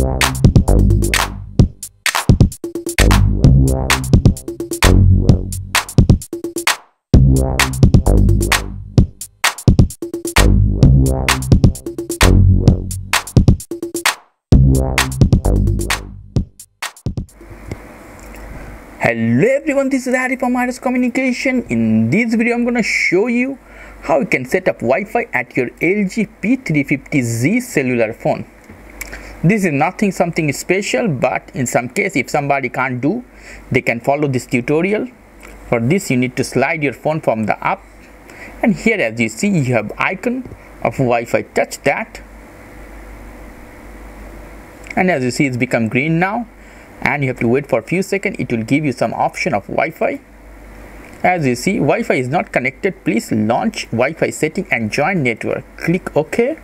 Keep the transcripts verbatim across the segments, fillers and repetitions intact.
Hello everyone, this is Harry from Aires Communication. In this video, I'm gonna show you how you can set up Wi-Fi at your L G P three fifty Z cellular phone. This is nothing something special, but in some case, if somebody can't do, they can follow this tutorial. For this, you need to slide your phone from the app, and here as you see, you have icon of Wi-Fi. Touch that, and as you see, it's become green now. And you have to wait for a few seconds. It will give you some option of Wi-Fi. As you see, Wi-Fi is not connected. Please launch Wi-Fi setting and join network. Click OK,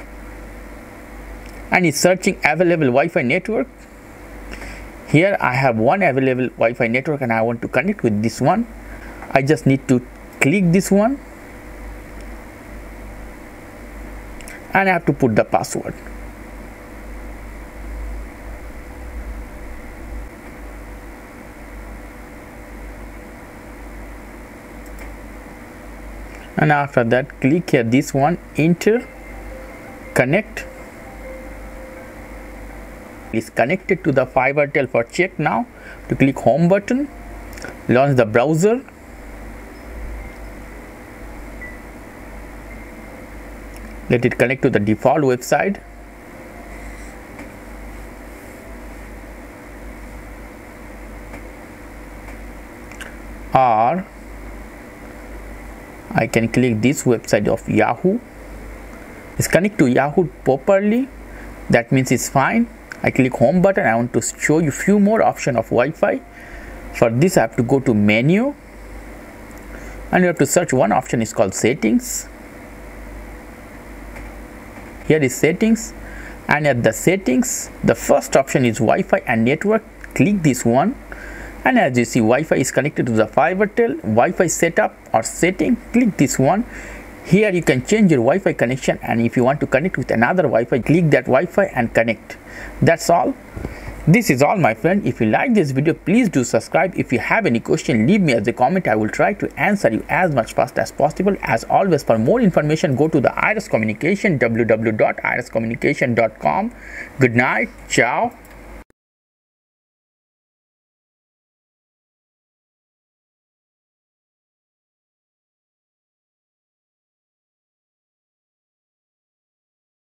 and it's searching available Wi-Fi network. Here I have one available Wi-Fi network and I want to connect with this one. I just need to click this one and I have to put the password. And after that, click here this one, enter, connect. It's connected to the Fibertel for check now. To click home button, launch the browser. Let it connect to the default website. Or I can click this website of Yahoo. It's connect to Yahoo properly. That means it's fine. I click home button. I want to show you few more option of Wi-Fi. For this, I have to go to menu. And you have to search one option. It's called settings. Here is settings. And at the settings, the first option is Wi-Fi and network. Click this one. And as you see, Wi-Fi is connected to the Fibertel, Wi-Fi setup or setting. Click this one. Here you can change your Wi-Fi connection, and if you want to connect with another Wi-Fi, click that Wi-Fi and connect. That's all. This is all, my friend. If you like this video, please do subscribe. If you have any question, leave me as a comment. I will try to answer you as much fast as possible. As always, for more information, go to the Aires Communication, w w w dot aires communication dot com. Good night. Ciao.